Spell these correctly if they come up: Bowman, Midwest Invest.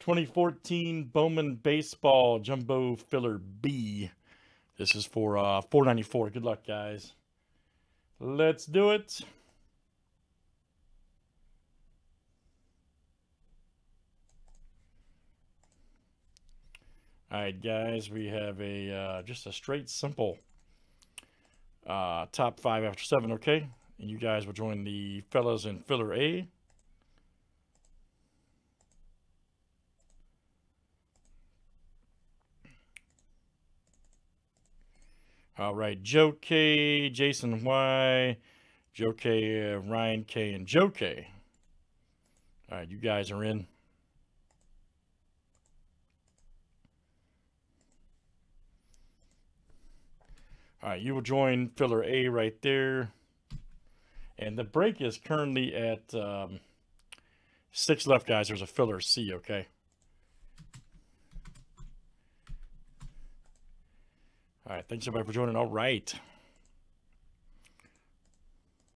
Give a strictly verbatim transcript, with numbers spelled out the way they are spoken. twenty fourteen Bowman Baseball Jumbo Filler B. This is for uh, four ninety-four. Good luck, guys. Let's do it. All right, guys, we have a uh, just a straight, simple uh, top five after seven, okay? And you guys will join the fellas in filler A. All right, Joe K, Jason Y, Joe K, uh, Ryan K, and Joe K. All right, you guys are in. All right, you will join filler A right there. And the break is currently at um, six left, guys. There's a filler C, okay? All right, thanks everybody for joining. All right.